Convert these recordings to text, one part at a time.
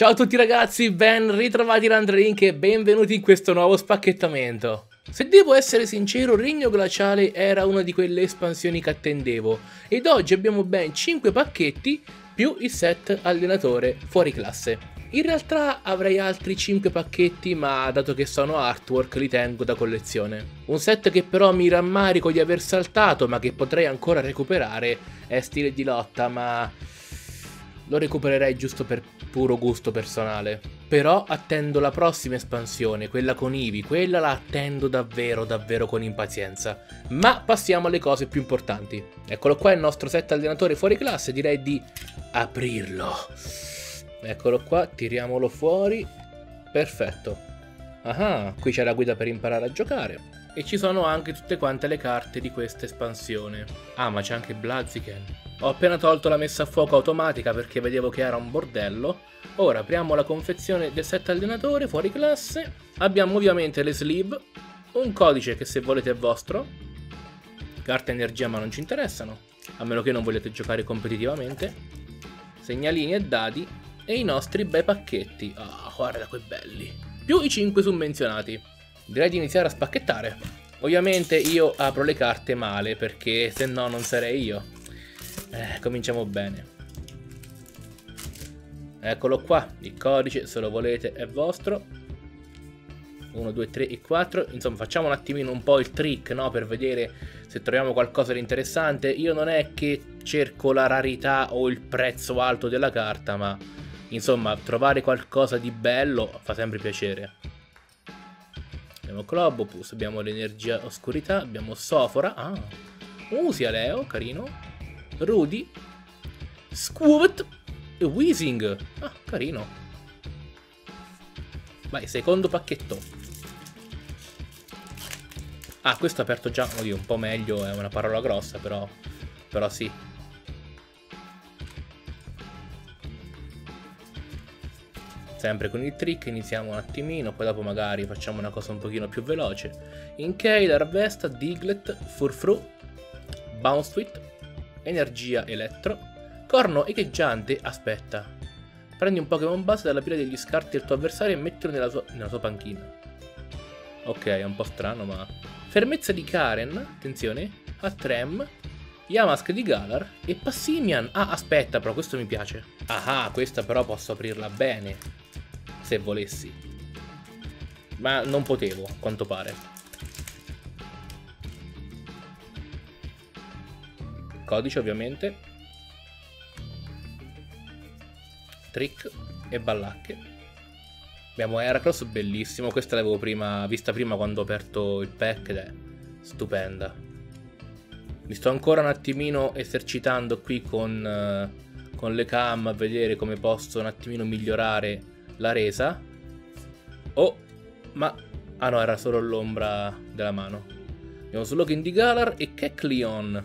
Ciao a tutti ragazzi, ben ritrovati da AndreLink e benvenuti in questo nuovo spacchettamento. Se devo essere sincero, Regno Glaciale era una di quelle espansioni che attendevo ed oggi abbiamo ben 5 pacchetti più il set allenatore fuori classe. In realtà avrei altri 5 pacchetti, ma dato che sono artwork li tengo da collezione. Un set che però mi rammarico di aver saltato, ma che potrei ancora recuperare, è Stile di Lotta, ma lo recupererei giusto per puro gusto personale. Però attendo la prossima espansione, quella con Eevee, quella la attendo davvero davvero con impazienza. Ma passiamo alle cose più importanti. Eccolo qua il nostro set allenatore fuori classe, direi di aprirlo. Eccolo qua, tiriamolo fuori. Perfetto. Ah, qui c'è la guida per imparare a giocare. E ci sono anche tutte quante le carte di questa espansione. Ah, ma c'è anche Blaziken. Ho appena tolto la messa a fuoco automatica perché vedevo che era un bordello. Ora apriamo la confezione del set allenatore fuori classe. Abbiamo ovviamente le sleeve, un codice che se volete è vostro, carta energia ma non ci interessano, a meno che non vogliate giocare competitivamente, segnalini e dadi e i nostri bei pacchetti. Ah, guarda che belli! Più i 5 summenzionati. Direi di iniziare a spacchettare. Ovviamente io apro le carte male perché se no non sarei io. Cominciamo bene. Eccolo qua, il codice se lo volete è vostro. 1, 2, 3 e 4. Insomma facciamo un attimino un po' il trick, no? Per vedere se troviamo qualcosa di interessante. Io non è che cerco la rarità o il prezzo alto della carta, ma insomma trovare qualcosa di bello fa sempre piacere. Abbiamo Clobopus, abbiamo l'energia oscurità, abbiamo Sofora. Ah, Sialio, carino. Rudy, Scorbunny e Weezing. Ah, carino. Vai, secondo pacchetto. Ah, questo è aperto già, oddio, un po' meglio, è una parola grossa, però sì. Sempre con il trick, iniziamo un attimino, poi dopo magari facciamo una cosa un pochino più veloce. Inkay, la Ravesta, Diglett, Furfru, Bouncewit, energia elettro, corno echeggiante. Aspetta, prendi un Pokémon base dalla pila degli scarti del tuo avversario e mettilo nella sua panchina. Ok, è un po' strano, ma Fermezza di Karen, attenzione, Atrem, Yamask di Galar e Passimian. Ah, aspetta, però questo mi piace. Ah, questa però posso aprirla bene se volessi, ma non potevo a quanto pare. Codice ovviamente, trick e ballacche. Abbiamo Heracross, bellissimo, questa l'avevo vista prima quando ho aperto il pack ed è stupenda. Mi sto ancora un attimino esercitando qui con le cam a vedere come posso un attimino migliorare la resa. Oh, ma ah no, era solo l'ombra della mano. Abbiamo Slowpoke di Galar e Ceclion.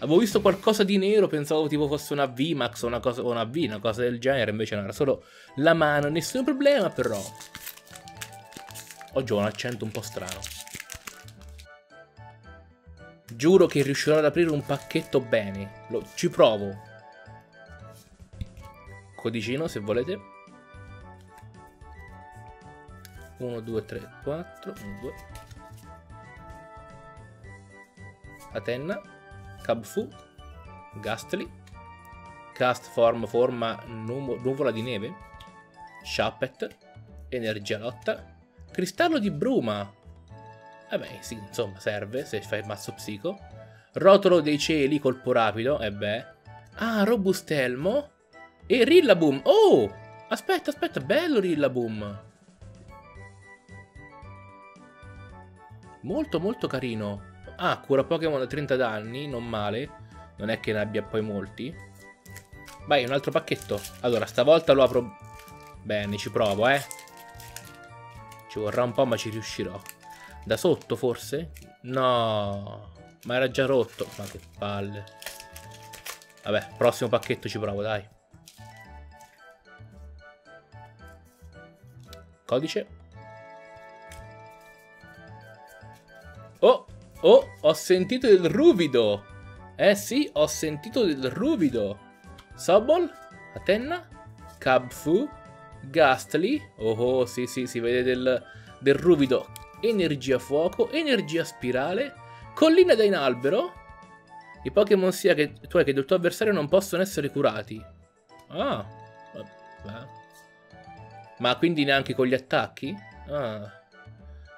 Avevo visto qualcosa di nero, pensavo tipo fosse una VMAX o una V, una cosa del genere, invece non era, solo la mano, nessun problema però. Oggi ho un accento un po' strano. Giuro che riuscirò ad aprire un pacchetto bene, ci provo. Codicino se volete. 1, 2, 3, 4, 1, 2. Atenna. Kubfu, Ghastly, Castform, forma nuvola di neve, Shuppet, energia lotta, Cristallo di Bruma, vabbè sì, insomma serve se fai il mazzo psico, Rotolo dei Cieli, colpo rapido, e beh, ah, Robustelmo e Rillaboom. Oh, aspetta, bello Rillaboom, molto carino. Ah, cura Pokémon da 30 danni, non male. Non è che ne abbia poi molti. Vai, un altro pacchetto. Allora, stavolta lo apro bene, ci provo, Ci vorrà un po', ma ci riuscirò. Da sotto, forse? No, ma era già rotto. Ma che palle. Vabbè, prossimo pacchetto ci provo, dai. Codice. Oh, ho sentito del ruvido. Eh sì, ho sentito del ruvido. Sobol, Atenna, Kubfu, Ghastly, oh sì sì, si vede del ruvido, energia fuoco, energia spirale, collina da inalbero, i Pokémon sia che tu che del tuo avversario non possono essere curati. Ah, vabbè. Ma quindi neanche con gli attacchi? Ah.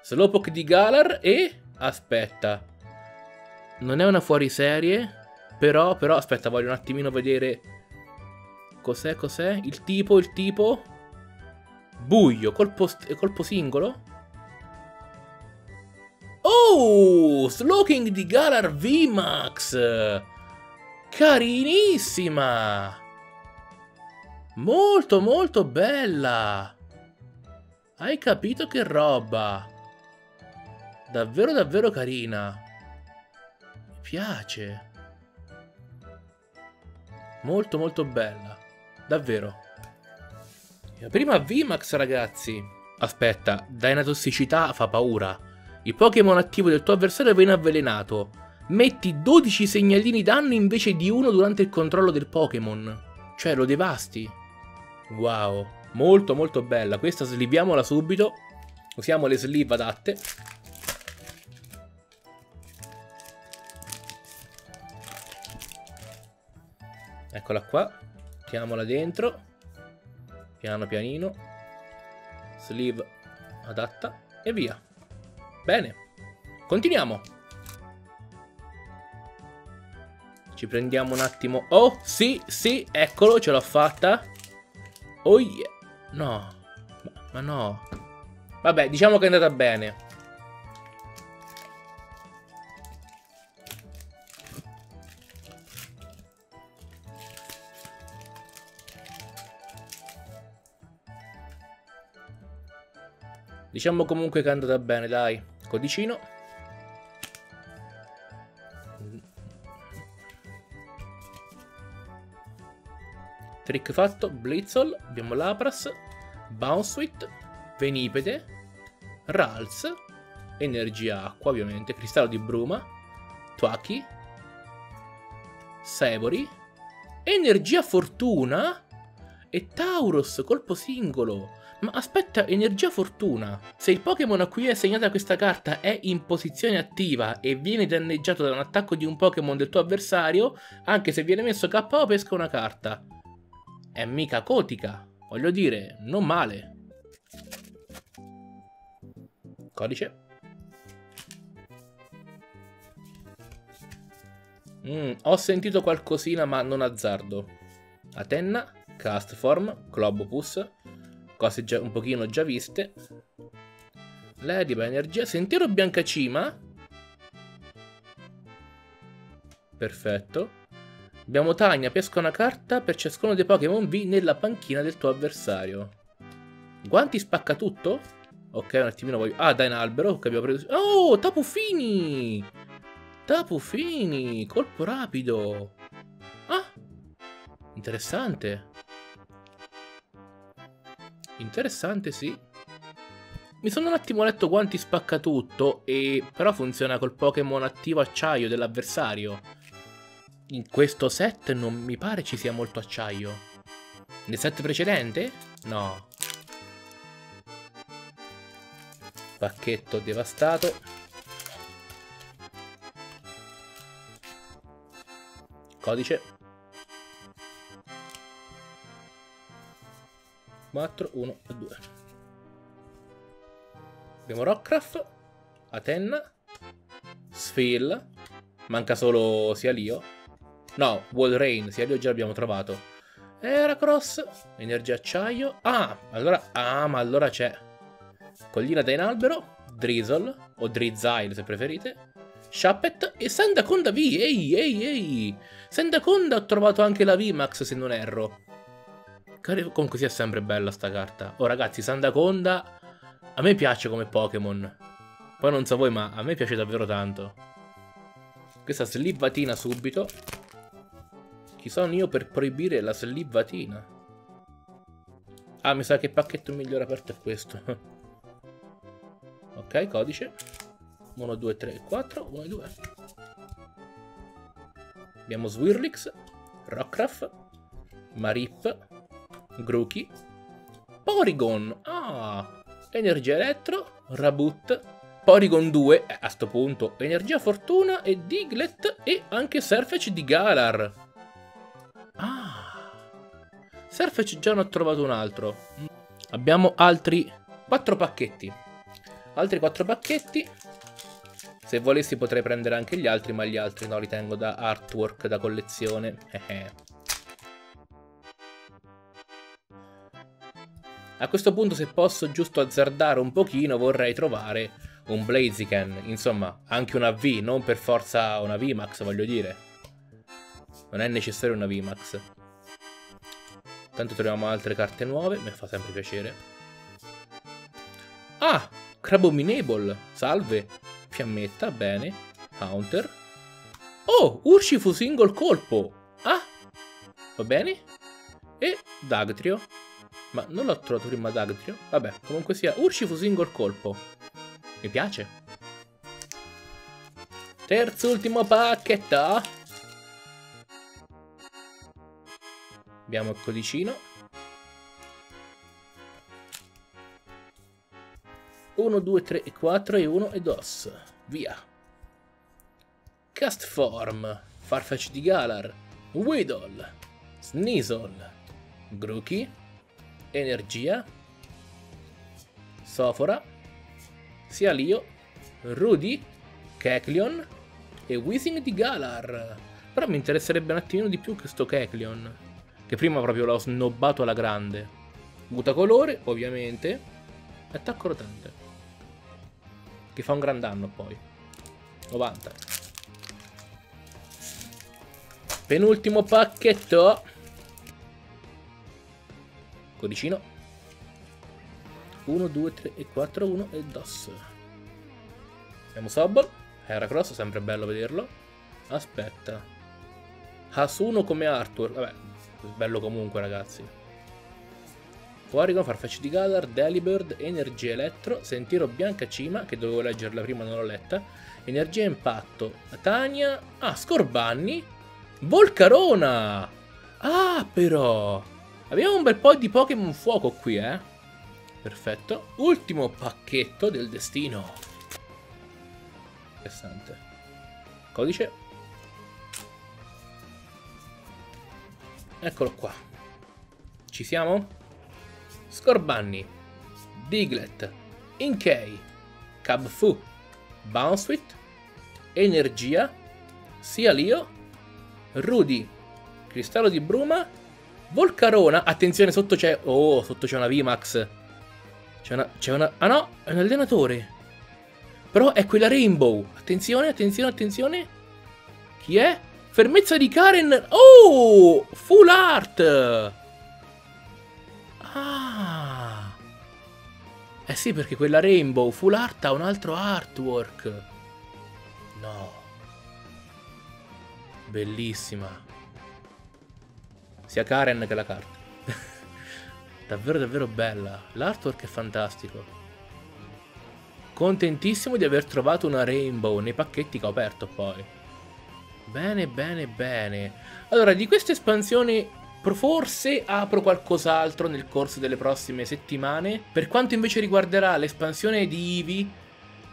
Slowpoke di Galar e... aspetta, non è una fuoriserie, però, aspetta, voglio un attimino vedere... Cos'è? Il tipo? Buio, colpo singolo? Oh! Slowking di Galar VMAX! Carinissima! Molto molto bella! Hai capito che roba! Davvero davvero carina! Mi piace! Molto molto bella! Davvero. La prima VMAX, ragazzi. Aspetta, dai una tossicità, fa paura. Il Pokémon attivo del tuo avversario viene avvelenato. Metti 12 segnalini danno invece di uno durante il controllo del Pokémon. Cioè, lo devasti. Wow, molto molto bella. Questa sliviamola subito. Usiamo le sleeve adatte. Eccola qua. Mettiamola dentro, piano pianino, sleeve adatta e via. Bene, continuiamo. Ci prendiamo un attimo. Oh, sì, eccolo, ce l'ho fatta. Oh yeah. No, ma no. Vabbè, diciamo che è andata bene. Diciamo comunque che è andata bene, dai. Codicino. Trick fatto. Blitzol. Abbiamo Lapras. Bouncewit. Venipede. Ralts. Energia acqua, ovviamente. Cristallo di bruma. Tuaki. Sebori. Energia fortuna. E Tauros, colpo singolo. Ma aspetta, energia fortuna. Se il Pokémon a cui è assegnata questa carta è in posizione attiva e viene danneggiato da un attacco di un Pokémon del tuo avversario, anche se viene messo KO pesca una carta. È mica cotica, voglio dire, non male. Codice. Ho sentito qualcosina ma non azzardo. Atenna, Castform, Clobopus. Cose già, un pochino già viste. L'ediba, energia, sentiero biancacima. Perfetto. Abbiamo Tania, pesca una carta per ciascuno dei Pokémon V nella panchina del tuo avversario. Guanti spacca tutto? Ok, un attimino voglio... Ah, dai, un albero che abbiamo preso... Oh, Tapufini! Tapufini, colpo rapido. Ah, interessante. Interessante, sì. Mi sono un attimo letto quanti spacca tutto e però funziona col Pokémon attivo acciaio dell'avversario. In questo set non mi pare ci sia molto acciaio. Nel set precedente? No. Pacchetto devastato. Codice. 4, 1 e 2. Abbiamo Rockcraft, Atenna, Sfil. Manca solo Sialio. No, Walrein. Sialio già l'abbiamo trovato. Heracross, energia acciaio. Ah, ma allora c'è collina da inalbero, Drizzle o Drizzile se preferite, Shuppet e Sandaconda V. Ehi, Sandaconda, ho trovato anche la VMAX se non erro. Comunque sia sempre bella sta carta. Oh ragazzi, Sandaconda a me piace come Pokémon. Poi non so voi, ma a me piace davvero tanto. Questa slivatina subito. Chi sono io per proibire la slivatina? Ah, mi sa che il pacchetto migliore aperto è questo. Ok, codice 1, 2, 3, 4, 1, 2. Abbiamo Swirlix, Rockruff, Marip, Grookey, Porygon. Ah, energia elettro, Rabut, Porygon 2, a sto punto, energia fortuna e Diglett e anche Surfetch di Galar. Ah, Surfetch già ne ho trovato un altro. Abbiamo altri 4 pacchetti. Altri 4 pacchetti. Se volessi potrei prendere anche gli altri, ma gli altri no, li tengo da artwork, da collezione. A questo punto, se posso giusto azzardare un pochino, vorrei trovare un Blaziken. Insomma, anche una V, non per forza una VMAX, voglio dire. Non è necessario una VMAX. Tanto troviamo altre carte nuove, mi fa sempre piacere. Ah! Crabominable! Salve! Fiammetta, bene. Counter. Oh, Urshifu single colpo. Ah, va bene. E Dagtrio. Ma non l'ho trovato prima Dagtrio. Vabbè, comunque sia Urshifu single colpo. Mi piace. Terzo ultimo pacchetto. Abbiamo il codicino. 1, 2, 3 e 4 e 1 e DOS. Via. Castform. Farfetch di Galar. Weedle. Sneasel. Grookey. Energia. Sofora. Sialio. Rudy. Kecleon. E Weezing di Galar. Però mi interesserebbe un attimino di più che sto Kecleon, che prima proprio l'ho snobbato alla grande. Mutacolore, ovviamente. Attacco rotante, che fa un gran danno poi. 90. Penultimo pacchetto. Codicino. 1, 2, 3 e 4, 1 e DOS. Siamo Sobol. Heracross, sempre bello vederlo. Aspetta. Hasuno come artwork. Vabbè, bello comunque ragazzi. Porygon, Farfetch di Galar, Delibird, Energia Elettro, Sentiero Bianca Cima, che dovevo leggerla prima non l'ho letta, Energia Impatto, Tania, ah, Scorbunny, Volcarona! Ah, però! Abbiamo un bel po' di Pokémon Fuoco qui, eh? Perfetto. Ultimo pacchetto del destino. Interessante. Codice. Eccolo qua. Ci siamo? Scorbunny, Diglett, Inkay, Kubfu, Bouncewit, Energia, Sialio, Rudy, Cristallo di Bruma, Volcarona. Attenzione, sotto c'è... Oh, sotto c'è una VMAX. C'è una... Ah no, è un allenatore. Però è quella Rainbow. Attenzione, attenzione, attenzione. Chi è? Fermezza di Karen. Oh, Full Art. Ah, eh sì, perché quella Rainbow Full Art ha un altro artwork. No. Bellissima. Sia Karen che la carta. Davvero davvero bella. L'artwork è fantastico. Contentissimo di aver trovato una Rainbow nei pacchetti che ho aperto poi. Bene bene bene. Allora, di questa espansione forse apro qualcos'altro nel corso delle prossime settimane. Per quanto invece riguarderà l'espansione di Eevee,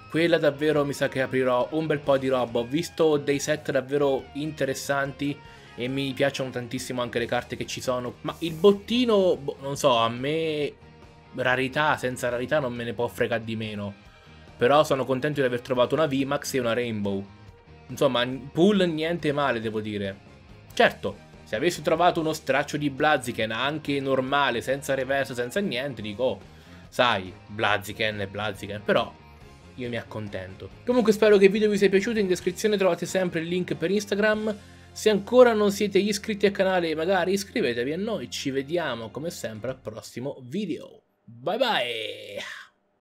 quella davvero mi sa che aprirò un bel po' di roba. Ho visto dei set davvero interessanti e mi piacciono tantissimo anche le carte che ci sono. Ma il bottino, boh, non so, a me rarità senza rarità non me ne può fregare di meno. Però sono contento di aver trovato una VMAX e una Rainbow. Insomma, pool niente male devo dire. Certo, se avessi trovato uno straccio di Blaziken anche normale, senza reverso, senza niente, dico, oh, sai, Blaziken è Blaziken, però io mi accontento. Comunque spero che il video vi sia piaciuto, in descrizione trovate sempre il link per Instagram. Se ancora non siete iscritti al canale, magari iscrivetevi e noi ci vediamo come sempre al prossimo video. Bye bye!